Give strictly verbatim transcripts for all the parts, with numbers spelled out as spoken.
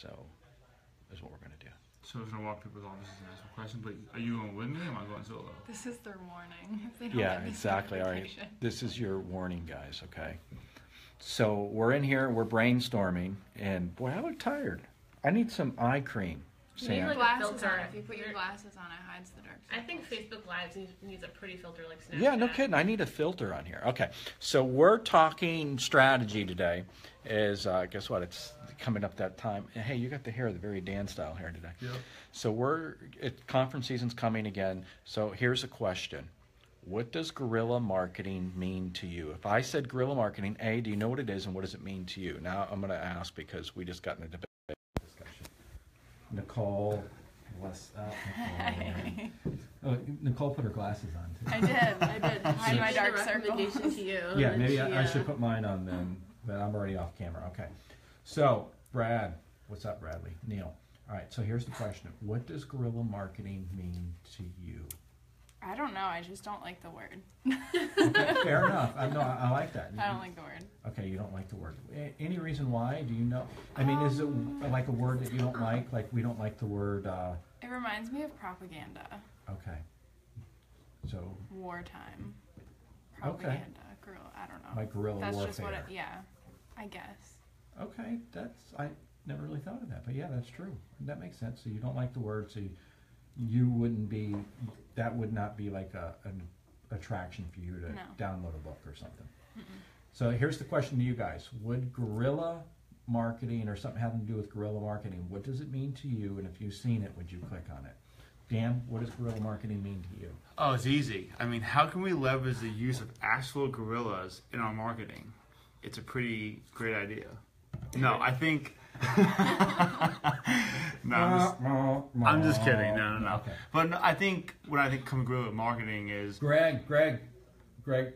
So is what we're going to do. So we're going to walk people's offices and ask some questions, but are you going with me or am I going solo? This is their warning. If they don't yeah, exactly. All right. This is your warning, guys, okay? So we're in here, we're brainstorming, and boy, I look tired. I need some eye cream. You need like glasses filter. On. If you put your glasses on, it hides the dark side. I think Facebook Live needs a pretty filter like Snapchat. Yeah, no kidding. I need a filter on here. Okay, so we're talking strategy today. Is uh, guess what? It's coming up that time. Hey, you got the hair, the very Dan style hair today. Yep. So we're it, conference season's coming again. So here's a question: what does guerrilla marketing mean to you? If I said guerrilla marketing, A, do you know what it is, and what does it mean to you? Now I'm going to ask because we just got in a debate. Nicole, less, uh, Nicole, oh, Nicole put her glasses on too. I did, I did. Hide my dark circles. To you, yeah, maybe she, I, uh... I should put mine on then, but I'm already off camera. Okay. So, Brad, what's up, Bradley? Neil. All right, so here's the question. What does guerrilla marketing mean to you? I don't know. I just don't like the word. Okay, fair enough. I, no, I, I like that. I don't like the word. Okay, you don't like the word. Any reason why? Do you know? I mean, um, is it like a word that you don't like? Like we don't like the word. Uh... It reminds me of propaganda. Okay. So. Wartime. Propaganda. Okay. Guerrilla. I don't know. Like guerrilla that's warfare. That's just what. It, yeah. I guess. Okay, that's I never really thought of that, but yeah, that's true. That makes sense. So you don't like the word, so. You, You wouldn't be, that would not be like a, an attraction for you to no. download a book or something. Mm-mm. So here's the question to you guys. Would guerrilla marketing or something having to do with guerrilla marketing, what does it mean to you? And if you've seen it, would you click on it? Dan, what does guerrilla marketing mean to you? Oh, it's easy. I mean, how can we leverage the use of actual guerrillas in our marketing? It's a pretty great idea. No, I think... no, I'm just, I'm just kidding. No, no, no. Okay. But I think what I think comes guerrilla marketing is Greg, Greg, Greg.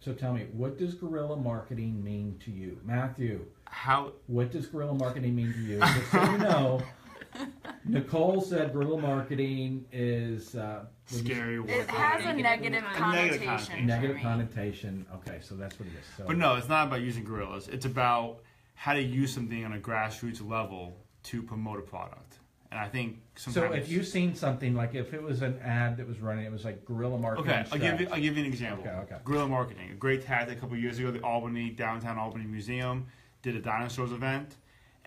So tell me, what does guerrilla marketing mean to you, Matthew? How? What does guerrilla marketing mean to you? Just so you know, Nicole said guerrilla marketing is uh, scary. It, it has a negative connotation. Negative connotation. Negative connotation. Okay, so that's what it is. So, but no, it's not about using guerrillas. It's about how to use something on a grassroots level to promote a product. And I think sometimes... So if you've seen something, like if it was an ad that was running, it was like guerrilla marketing. Okay, I'll give, you, I'll give you an example. Okay, okay. Guerrilla marketing, a great tactic a couple of years ago, the Albany, downtown Albany Museum did a dinosaurs event,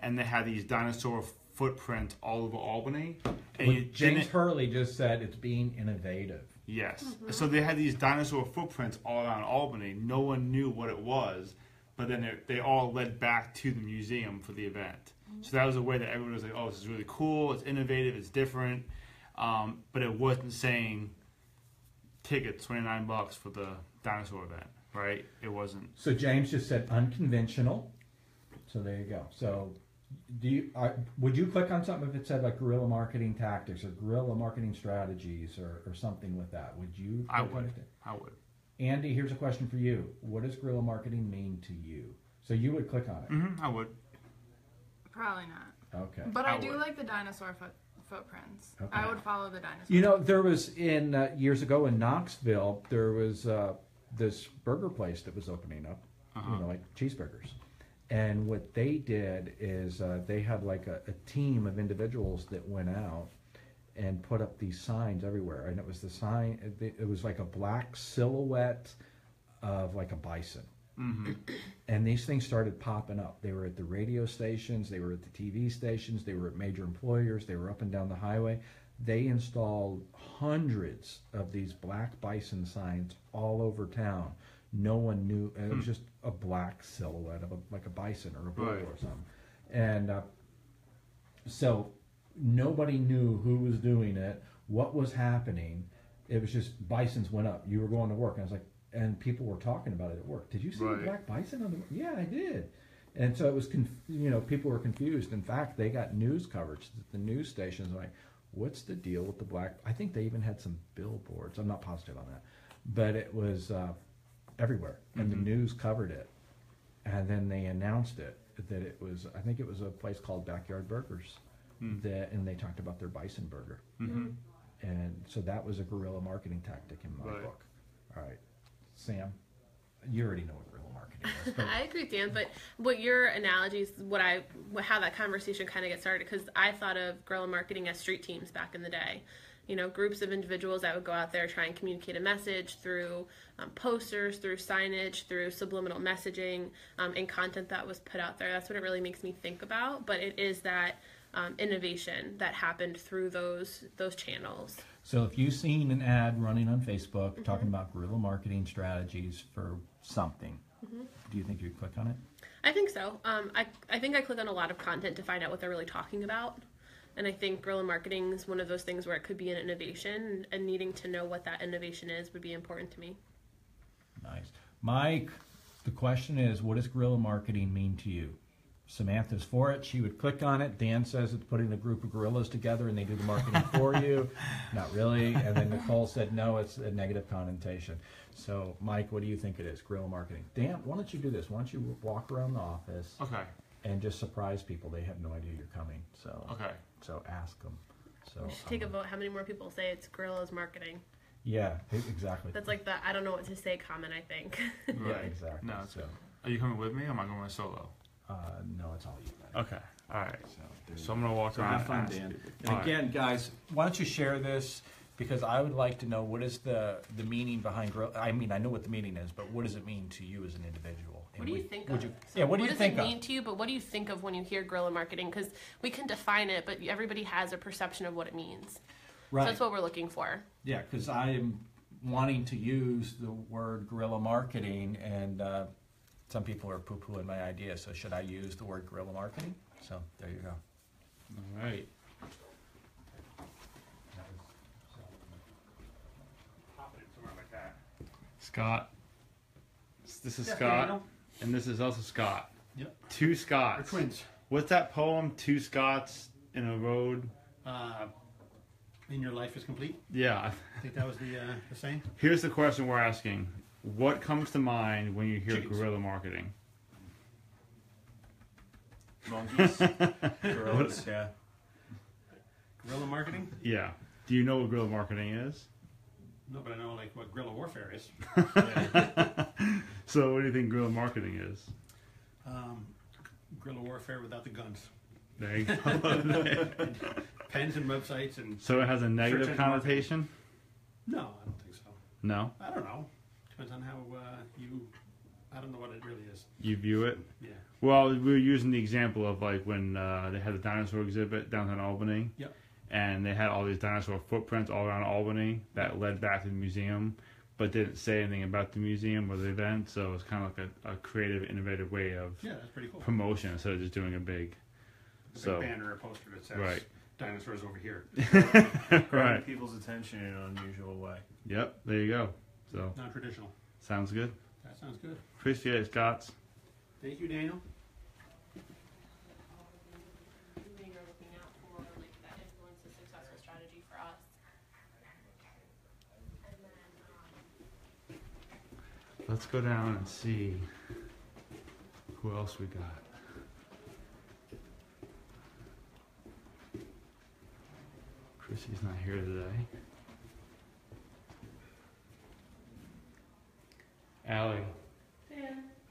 and they had these dinosaur footprints all over Albany. And well, James Hurley just said it's being innovative. Yes. Mm-hmm. So they had these dinosaur footprints all around Albany. No one knew what it was. But then they all led back to the museum for the event. So that was a way that everyone was like, oh, this is really cool, it's innovative, it's different. Um, but it wasn't saying tickets, twenty-nine bucks for the dinosaur event, right? It wasn't. So James just said unconventional. So there you go. So do you, uh, would you click on something if it said like guerrilla marketing tactics or guerrilla marketing strategies or, or something with that? Would you? I would. I would. Andy, here's a question for you. What does guerrilla marketing mean to you? So you would click on it. Mm-hmm, I would. Probably not. Okay. But I, I do would. like the dinosaur foot, footprints. Okay. I would follow the dinosaur. You know, there was in uh, years ago in Knoxville, there was uh, this burger place that was opening up, uh-huh. you know, like cheeseburgers. And what they did is uh, they had like a, a team of individuals that went out and put up these signs everywhere, and it was the sign. It was like a black silhouette of like a bison, mm-hmm. and these things started popping up. They were at the radio stations, they were at the T V stations, they were at major employers, they were up and down the highway. They installed hundreds of these black bison signs all over town. No one knew it was just a black silhouette of a, like a bison or a bull right. or something, and uh, so. Nobody knew who was doing it, what was happening. It was just bisons went up. You were going to work, and I was like, and people were talking about it at work. Did you see right. the black bison on the? Yeah, I did. And so it was, conf you know, people were confused. In fact, they got news coverage. The news stations were like, what's the deal with the black? I think they even had some billboards. I'm not positive on that, but it was uh, everywhere, and mm-hmm. the news covered it. And then they announced it that it was. I think it was a place called Backyard Burgers. Mm. That, and they talked about their bison burger. Mm-hmm. And so that was a guerrilla marketing tactic in my right. book. All right. Sam, you already know what guerrilla marketing is. But I agree, Dan, but what your analogies, what I, how that conversation kind of gets started, because I thought of guerrilla marketing as street teams back in the day. You know, groups of individuals that would go out there, try and communicate a message through um, posters, through signage, through subliminal messaging, um, and content that was put out there. That's what it really makes me think about. But it is that um, innovation that happened through those those channels. So if you've seen an ad running on Facebook mm-hmm. talking about guerrilla marketing strategies for something, mm-hmm. do you think you'd click on it? I think so. Um, I, I think I click on a lot of content to find out what they're really talking about. And I think guerrilla marketing is one of those things where it could be an innovation, and needing to know what that innovation is would be important to me. Nice. Mike, the question is, what does guerrilla marketing mean to you? Samantha's for it. She would click on it. Dan says it's putting a group of gorillas together and they do the marketing for you. Not really. And then Nicole said, no, it's a negative connotation. So, Mike, what do you think it is, guerrilla marketing? Dan, why don't you do this? Why don't you walk around the office? Okay. And just surprise people. They have no idea you're coming. So okay. So ask them. So we should take um, a vote. How many more people say it's guerrillas marketing? Yeah, exactly. That's like the I don't know what to say comment, I think. Right. Yeah, exactly. No, so, are you coming with me or am I going solo? Uh, no, it's all you guys. Okay. All right. So, so I'm going to walk so around. Have fun, Dan. And all again, right. guys, why don't you share this? Because I would like to know what is the, the meaning behind guerrilla. I mean, I know what the meaning is, but what does it mean to you as an individual? What do you think of? Yeah, what do you think of? What does it mean to you, but what do you think of when you hear guerrilla marketing? Because we can define it, but everybody has a perception of what it means. Right. So that's what we're looking for. Yeah, because I am wanting to use the word guerrilla marketing, and uh, some people are poo-pooing my idea, so should I use the word guerrilla marketing? So there you go. All right. Scott. This is Scott. And this is also Scott. Yep. Two Scots. They're twins. What's that poem? Two Scots in a road. Uh, in your life is complete. Yeah. I think that was the uh, the saying. Here's the question we're asking: what comes to mind when you hear Jeez. guerrilla marketing? Monkeys. Gorillas. Yeah. Guerrilla marketing. Yeah. Do you know what guerrilla marketing is? No, but I know like what guerrilla warfare is. Yeah. So what do you think guerrilla marketing is? Um, guerrilla warfare without the guns. There you go. Pens and websites and. So it has a negative connotation? No, I don't think so. No? I don't know. Depends on how uh, you. I don't know what it really is. You view it? Yeah. Well, we were using the example of like when uh, they had the dinosaur exhibit downtown Albany. Yep. And they had all these dinosaur footprints all around Albany that led back to the museum, but didn't say anything about the museum or the event. So it's kind of like a, a creative, innovative way of yeah, that's pretty cool. promotion instead of just doing a big, a big so, banner or poster that says right. dinosaurs over here. Grabbing people's attention in an unusual way. Yep, there you go. So non-traditional. Sounds good. That sounds good. Appreciate it, Scots. Thank you, Daniel. Let's go down and see who else we got. Chrissy's not here today. Allie, yeah.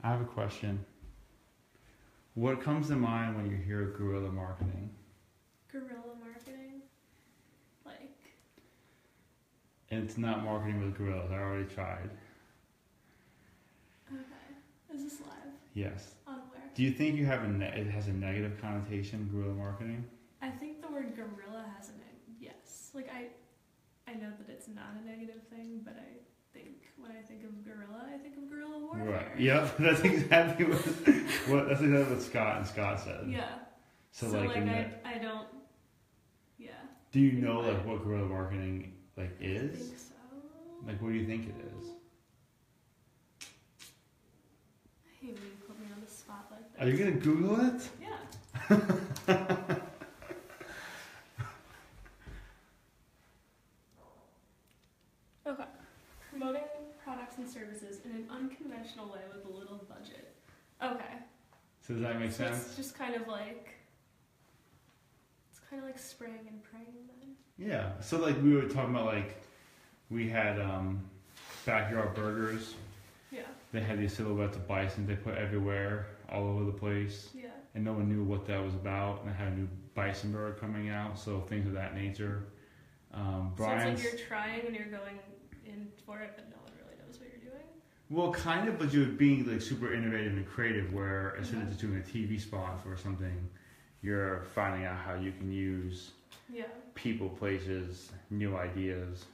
I have a question. What comes to mind when you hear guerrilla marketing? Guerrilla marketing? Like? And it's not marketing with gorillas. I already tried. Okay. Is this live? Yes. On where? Do you think you have a ne it has a negative connotation, guerrilla marketing? I think the word guerrilla has a neg yes. Like I, I know that it's not a negative thing, but I think when I think of guerrilla, I think of guerrilla warfare. Right. Yep. That's exactly what, what that's exactly what Scott and Scott said. Yeah. So, so like, like I, I don't. Yeah. Do you know like what guerrilla marketing like is? I think so. Like, what do you think it is? Hey, will you put me on the spot like that? Are you going to Google it? Yeah. Okay. Promoting products and services in an unconventional way with a little budget. Okay. So does that make so sense? It's just kind of like, it's kind of like spraying and praying then. Yeah. So like we were talking about like, we had um, backyard burgers. Yeah. they had these silhouettes of bison they put everywhere, all over the place. Yeah. And no one knew what that was about. And I had a new bison bird coming out, so things of that nature. Um, Brian's, so it's like you're trying and you're going in for it, but no one really knows what you're doing? Well, kind of, but you're being like super innovative and creative, where instead mm-hmm. of just doing a T V spot for something, you're finding out how you can use yeah. people, places, new ideas.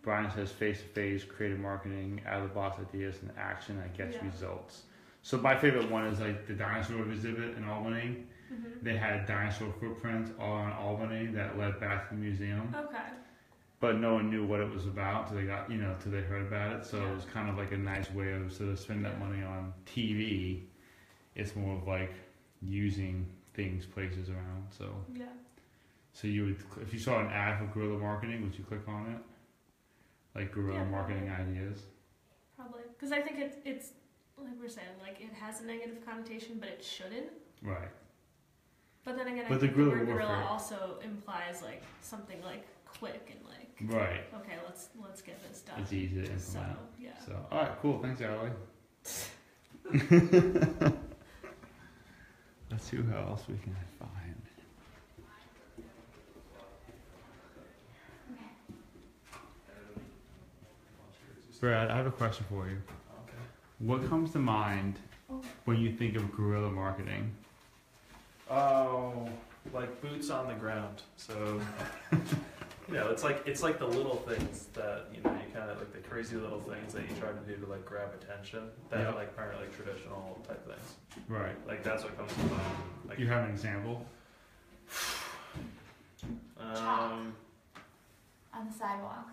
Brian says face-to-face, creative marketing, out-of-the-box ideas, and action that gets yeah. results. So my favorite one is like the dinosaur exhibit in Albany. Mm-hmm. They had dinosaur footprints all on Albany that led back to the museum. Okay. But no one knew what it was about till they got, you know, till they heard about it. So yeah. it was kind of like a nice way of sort of spending that money on T V. It's more of like using things, places around. So yeah. So you would, if you saw an ad for guerrilla marketing, would you click on it? Like guerrilla yeah, marketing probably. ideas. Probably, because I think it, it's like we're saying, like it has a negative connotation, but it shouldn't. Right. But then again, but I the think guerrilla, the word guerrilla also implies like something like quick and like. Right. Okay, let's let's get this done. It's easy to implement. So yeah. So all right, cool. Thanks, Allie. Let's see how else we can find. Brad, I have a question for you. Okay. What comes to mind when you think of guerrilla marketing? Oh, like boots on the ground. So, you know, it's like it's like the little things that you know you kind of like the crazy little things that you try to do to like grab attention. That yep. are like primarily like, traditional type things. Right. Like that's what comes to mind. Like, you have an example? um, on the sidewalk.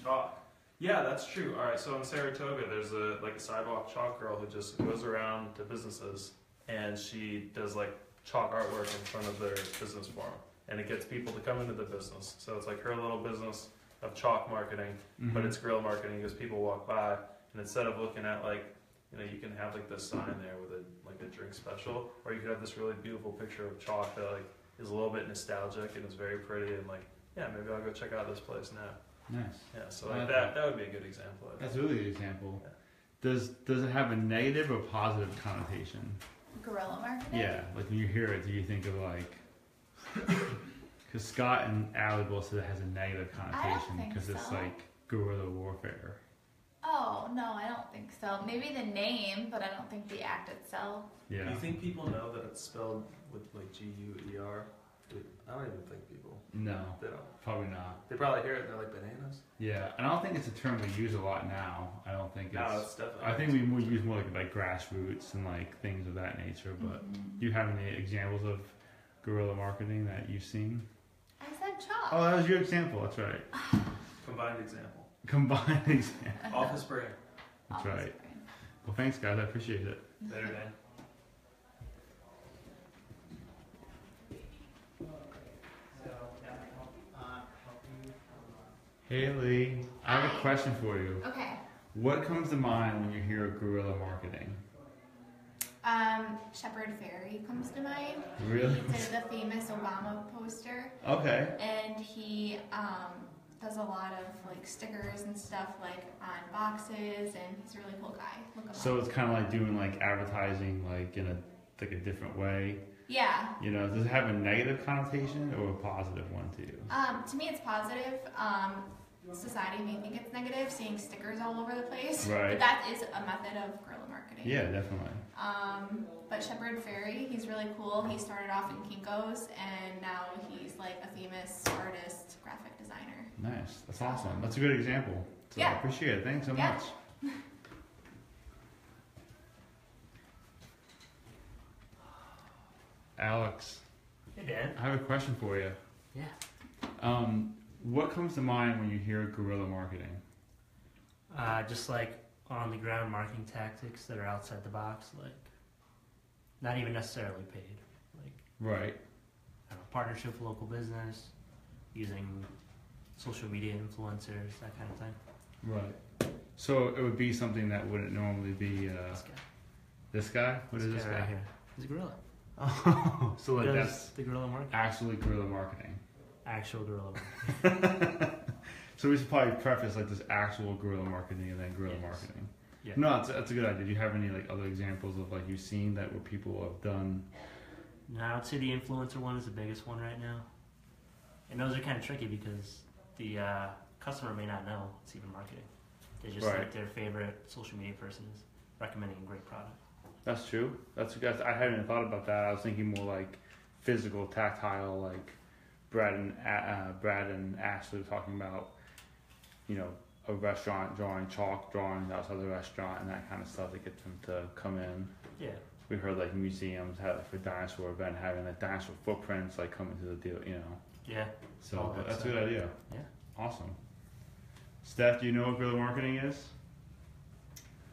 Chalk. Yeah, that's true. All right, so in Saratoga, there's a like a sidewalk chalk girl who just goes around to businesses and she does like chalk artwork in front of their business forum, and it gets people to come into the business. So it's like her little business of chalk marketing, mm-hmm. but it's guerrilla marketing because people walk by and instead of looking at like, you know, you can have like this sign there with a like a drink special, or you could have this really beautiful picture of chalk that like is a little bit nostalgic and is very pretty and like, yeah, maybe I'll go check out this place now. Nice. Yeah, so like that, that would be a good example. That's a really good example. Yeah. Does does it have a negative or positive connotation? Guerrilla marketing? Yeah, like when you hear it, do you think of like... Because Scott and Allie both said it has a negative connotation because so. It's like guerrilla warfare. Oh, no, I don't think so. Maybe the name, but I don't think the act itself. Yeah. Do you think people know that it's spelled with like G U E R? I don't even think people. No, they don't. Probably not. They probably hear it. They're like bananas. Yeah, and I don't think it's a term we use a lot now. I don't think it's. No, it's definitely. I think we use more like, like grassroots and like things of that nature. But mm-hmm. do you have any examples of guerrilla marketing that you've seen? I said chalk. Oh, that was your example. That's right. Combined example. Combined example. Office brain. That's Office right. Brain. Well, thanks, guys. I appreciate it. Later, man. Haley, I have a question for you. Okay. What comes to mind when you hear guerrilla marketing? Um, Shepard Fairey comes to mind. Really? He's the famous Obama poster. Okay. And he um, does a lot of like stickers and stuff like on boxes, and he's a really cool guy. Look him so up. It's kind of like doing like advertising like in a like a different way. Yeah. You know, does it have a negative connotation or a positive one to you? Um, to me, it's positive. Um, society may think it's negative, seeing stickers all over the place. Right. But that is a method of guerrilla marketing. Yeah, definitely. Um, but Shepard Fairey, he's really cool. He started off in Kinko's, and now he's like a famous artist, graphic designer. Nice. That's awesome. That's a good example. So yeah. I appreciate it. Thanks so yeah. much. Alex, hey Dan. I have a question for you. Yeah. Um, what comes to mind when you hear guerrilla marketing? Uh, just like on the ground marketing tactics that are outside the box, like not even necessarily paid. Like right. I don't know, partnership with local business, using social media influencers, that kind of thing. Right. So it would be something that wouldn't normally be uh, this guy. This guy? What this is this guy, guy right here? He's a guerrilla. Oh, so like that's the guerrilla marketing. Actually, guerrilla marketing. Actual guerrilla marketing. So we should probably preface like this actual guerrilla marketing and then guerrilla yes. marketing. Yeah. No, that's, that's a good idea. Do you have any like other examples of like you've seen that where people have done? No, I would say the influencer one is the biggest one right now, and those are kind of tricky because the uh, customer may not know it's even marketing. They just right. like their favorite social media person is recommending a great product. That's true. That's, that's I hadn't even thought about that. I was thinking more like physical, tactile, like Brad and uh, Brad and Ashley were talking about, you know, a restaurant drawing chalk drawings outside the restaurant and that kind of stuff to get them to come in. Yeah. We heard like museums have like, a dinosaur event having like dinosaur footprints like coming to the deal, you know. Yeah. So oh, that's, that's a good idea. Yeah. Awesome. Steph, do you know what guerrilla marketing is?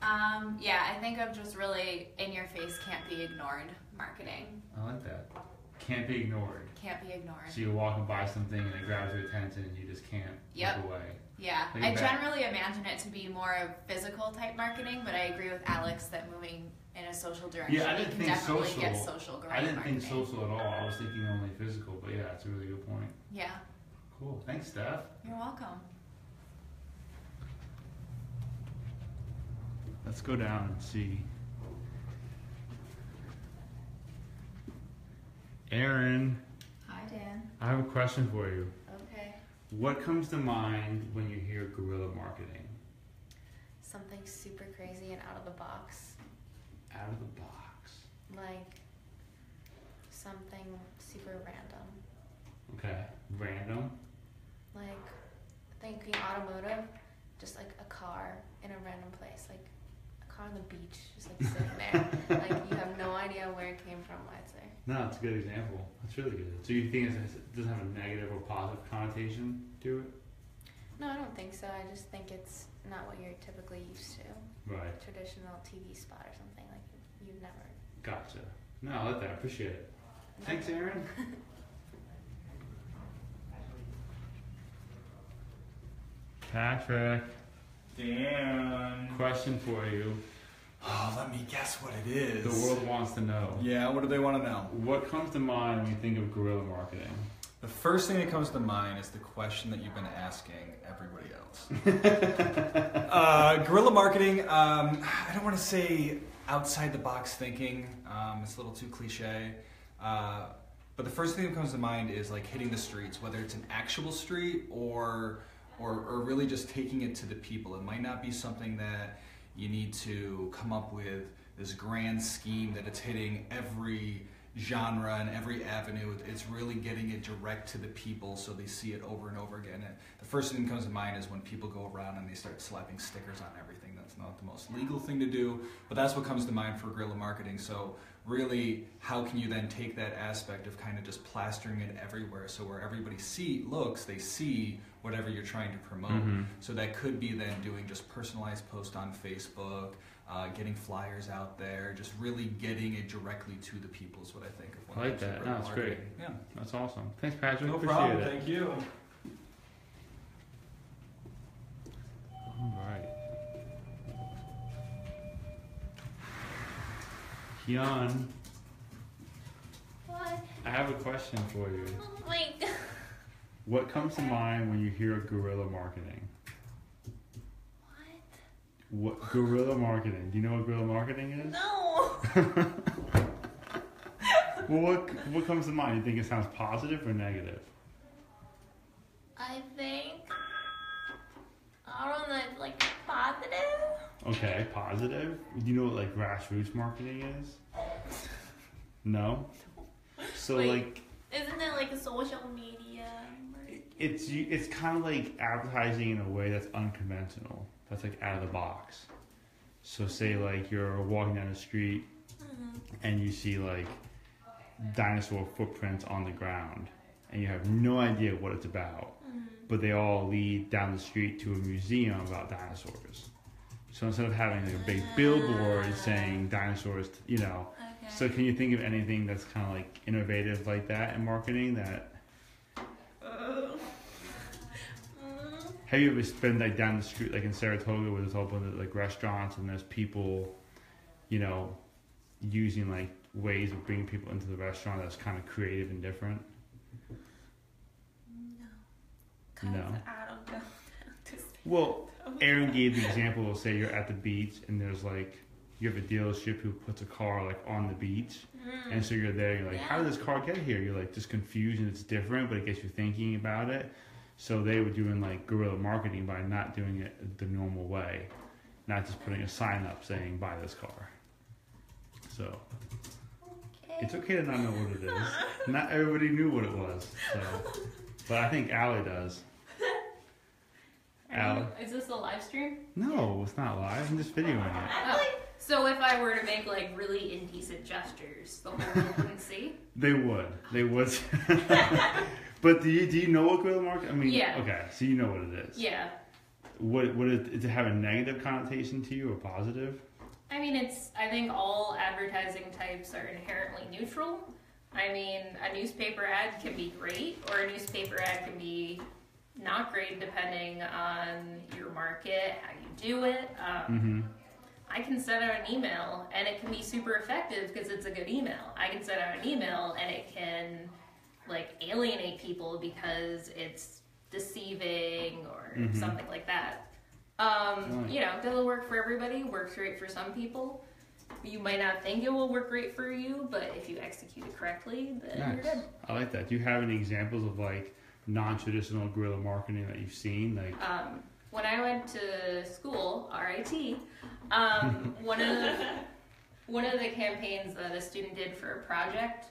Um, yeah, I think I'm just really in your face, can't be ignored marketing. I like that. Can't be ignored. Can't be ignored. So you walk and buy something and it grabs your attention and you just can't yep. look away. Yeah, think I back. generally imagine it to be more of physical type marketing, but I agree with Alex that moving in a social direction yeah, I didn't can think definitely social. get social I didn't marketing. think social at all. I was thinking only physical, but yeah, that's a really good point. Yeah. Cool. Thanks, Steph. You're welcome. Let's go down and see. Aaron. Hi, Dan. I have a question for you. Okay. What comes to mind when you hear guerrilla marketing? Something super crazy and out of the box. Out of the box? Like something super random. Okay. Random? Like thinking automotive, just like a car in a random place. Like on the beach, just like sitting there. Like you have no idea where it came from, why it's there. No, it's a good example. That's really good. So you think it doesn't have a negative or positive connotation to it? No, I don't think so. I just think it's not what you're typically used to. Right. Like a traditional T V spot or something. Like you've never. Gotcha. No, I like that. I appreciate it. No. Thanks, Aaron. Patrick. Dan. Question for you. Oh, let me guess what it is. The world wants to know. Yeah, what do they want to know? What comes to mind when you think of guerrilla marketing? The first thing that comes to mind is the question that you've been asking everybody else. uh, guerrilla marketing, um, I don't want to say outside the box thinking. Um, it's a little too cliche. Uh, but the first thing that comes to mind is like hitting the streets, whether it's an actual street or Or, or really just taking it to the people. It might not be something that you need to come up with this grand scheme that it's hitting every genre and every avenue. It's really getting it direct to the people so they see it over and over again. And the first thing that comes to mind is when people go around and they start slapping stickers on everything. That's not the most legal thing to do, but that's what comes to mind for guerrilla marketing. So really, how can you then take that aspect of kind of just plastering it everywhere, so where everybody see looks, they see whatever you're trying to promote. Mm-hmm. So that could be then doing just personalized posts on Facebook, uh, getting flyers out there, just really getting it directly to the people is what I think of. When I like that. No, that's great. Yeah, that's awesome. Thanks, Patrick. No Appreciate problem. It. Thank you. All right. Kian, what? I have a question for you. Oh my God. What comes to mind when you hear guerrilla marketing? What? What guerrilla marketing? Do you know what guerrilla marketing is? No. Well, what what comes to mind? You think it sounds positive or negative? I think I don't know. It's like positive. Okay, positive. Do you know what like grassroots marketing is? No. So Wait, like, isn't it like a social media? Marketing? It's it's kind of like advertising in a way that's unconventional. That's like out of the box. So say like you're walking down the street mm-hmm. and you see like dinosaur footprints on the ground, and you have no idea what it's about, mm-hmm. but they all lead down the street to a museum about dinosaurs. So instead of having like a big billboard saying dinosaurs, you know. Okay. So can you think of anything that's kind of like innovative like that in marketing? That uh, have you ever been like down the street, like in Saratoga, where there's a whole bunch of like restaurants and there's people, you know, using like ways of bringing people into the restaurant that's kind of creative and different? No. No. I don't know. Well. Aaron gave the example of, say you're at the beach and there's like, you have a dealership who puts a car like on the beach. Mm. And so you're there, you're like, yeah. how did this car get here? You're like just confused and it's different, but it gets you thinking about it. So they were doing like guerrilla marketing by not doing it the normal way. Not just putting a sign up saying, buy this car. So okay. It's okay to not know what it is. Not everybody knew what it was. So. But I think Allie does. Allie. Is this a live stream? No, it's not live. I'm just videoing it. Oh. So if I were to make like really indecent gestures, the whole world wouldn't see? They would. They would. But do you, do you know what guerrilla marketing? I mean, yeah. Okay, so you know what it is. Yeah. Would, would it, does it have a negative connotation to you or positive? I mean, it's. I think all advertising types are inherently neutral. I mean, a newspaper ad can be great, or a newspaper ad can be not great depending on your market, how you do it. Um, mm-hmm. I can send out an email and it can be super effective because it's a good email. I can send out an email and it can like alienate people because it's deceiving or mm-hmm. something like that. Um, you know, doesn't work for everybody, works great for some people. You might not think it will work great for you, but if you execute it correctly, then nice. You're good. I like that. Do you have any examples of like non-traditional guerrilla marketing that you've seen? Like um, when I went to school, R I T, um, one of the, one of the campaigns that a student did for a project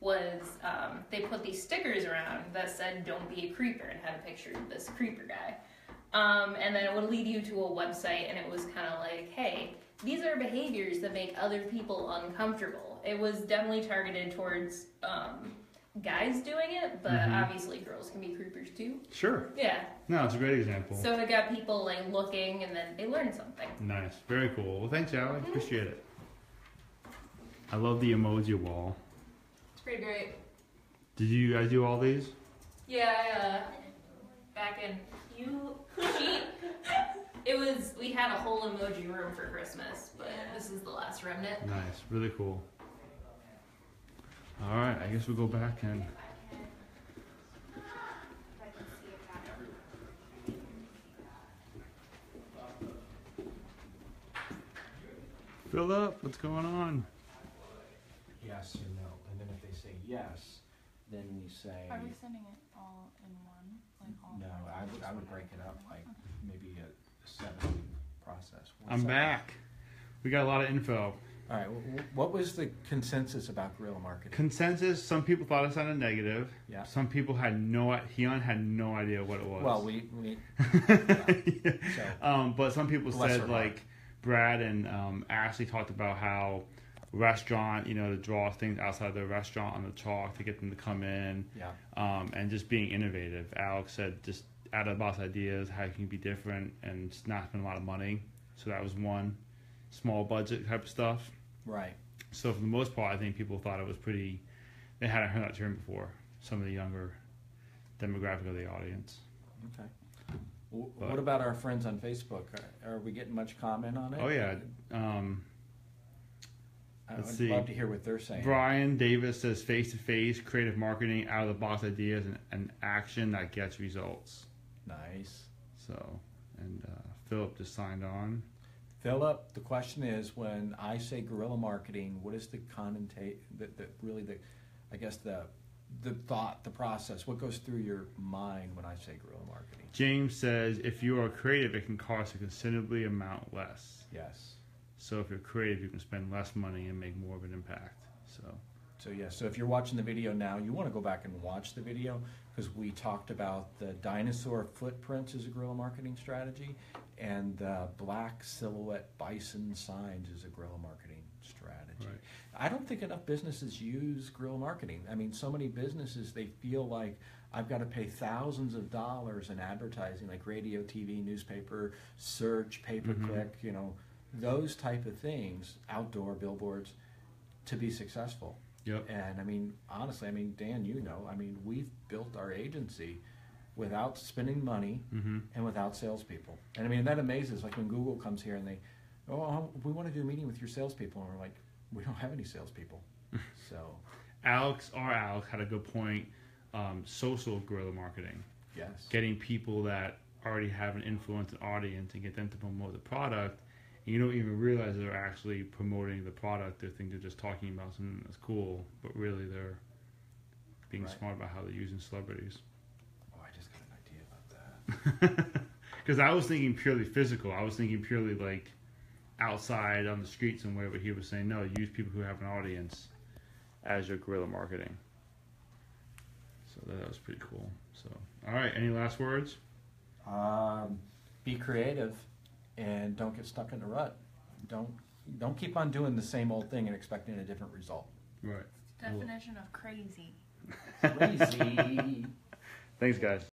was um, they put these stickers around that said "Don't be a creeper" and had a picture of this creeper guy. Um, and then it would lead you to a website, and it was kind of like, hey, these are behaviors that make other people uncomfortable. It was definitely targeted towards um, guys doing it, but mm-hmm. obviously girls can be creepers too. Sure. Yeah. No, it's a great example. So it got people like looking, and then they learned something. Nice. Very cool. Well, thanks, Allie. Mm-hmm. Appreciate it. I love the emoji wall. It's pretty great. Did you guys do all these? Yeah. Uh, back in... You cheat. It was, we had a whole emoji room for Christmas, but this is the last remnant. Nice, really cool. All right, I guess we'll go back and. Philip, what's going on? Yes or no. And then if they say yes, then we say. Are we sending it all in one? No, I would, I would break it up like maybe a seven-week process. One I'm second. Back. We got a lot of info. All right. Well, what was the consensus about guerrilla marketing? Consensus. Some people thought it sounded negative. Yeah. Some people had no. Heon had no idea what it was. Well, we. we yeah. yeah. So, um, but some people said like Brad and um, Ashley talked about how restaurant, you know, to draw things outside the restaurant on the chalk to get them to come in. Yeah. Um, and just being innovative. Alex said just out of box ideas, how you can be different and just not spend a lot of money. So that was one. Small budget type of stuff. Right. So for the most part, I think people thought it was pretty, they hadn't heard that term before, some of the younger demographic of the audience. Okay. Well, but, what about our friends on Facebook? Are, are we getting much comment on it? Oh, yeah. Um... I Let's would see. love to hear what they're saying. Brian Davis says face-to-face, creative marketing, out-of-the-box ideas, and, and action that gets results. Nice. So, and uh, Philip just signed on. Philip, the question is, when I say guerrilla marketing, what is the connotation, the, the, really the, I guess the, the thought, the process, what goes through your mind when I say guerrilla marketing? James says, if you are creative, it can cost a considerably amount less. Yes. So if you're creative, you can spend less money and make more of an impact. So, so yeah, so if you're watching the video now, you want to go back and watch the video because we talked about the dinosaur footprints as a guerrilla marketing strategy and the black silhouette bison signs as a guerrilla marketing strategy. Right. I don't think enough businesses use guerrilla marketing. I mean, so many businesses, they feel like I've got to pay thousands of dollars in advertising, like radio, T V, newspaper, search, pay-per-click, mm-hmm. you know, those type of things, outdoor billboards, to be successful. Yep. And I mean, honestly, I mean, Dan, you know, I mean, we've built our agency without spending money mm-hmm. and without salespeople. And I mean, that amazes, like when Google comes here and they, oh, we want to do a meeting with your salespeople. And we're like, we don't have any salespeople. So. Alex or Alex had a good point, um, social guerrilla marketing. Yes. Getting people that already have an influence and audience and get them to promote the product, and you don't even realize they're actually promoting the product. They think they're just talking about something that's cool, but really they're being right. smart about how they're using celebrities. Oh, I just got an idea about that. Because I was thinking purely physical. I was thinking purely like outside on the street somewhere, but he was saying, no, use people who have an audience as your guerrilla marketing. So that was pretty cool. So, all right, any last words? Um, be creative and don't get stuck in a rut. Don't don't keep on doing the same old thing and expecting a different result. Right. Definition of crazy. Crazy. Thanks, guys.